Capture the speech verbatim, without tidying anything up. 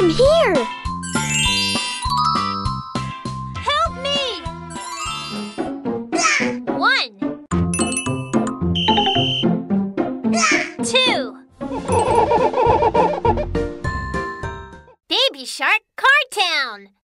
I'm here! Help me! One. Two. Baby Shark Car Town!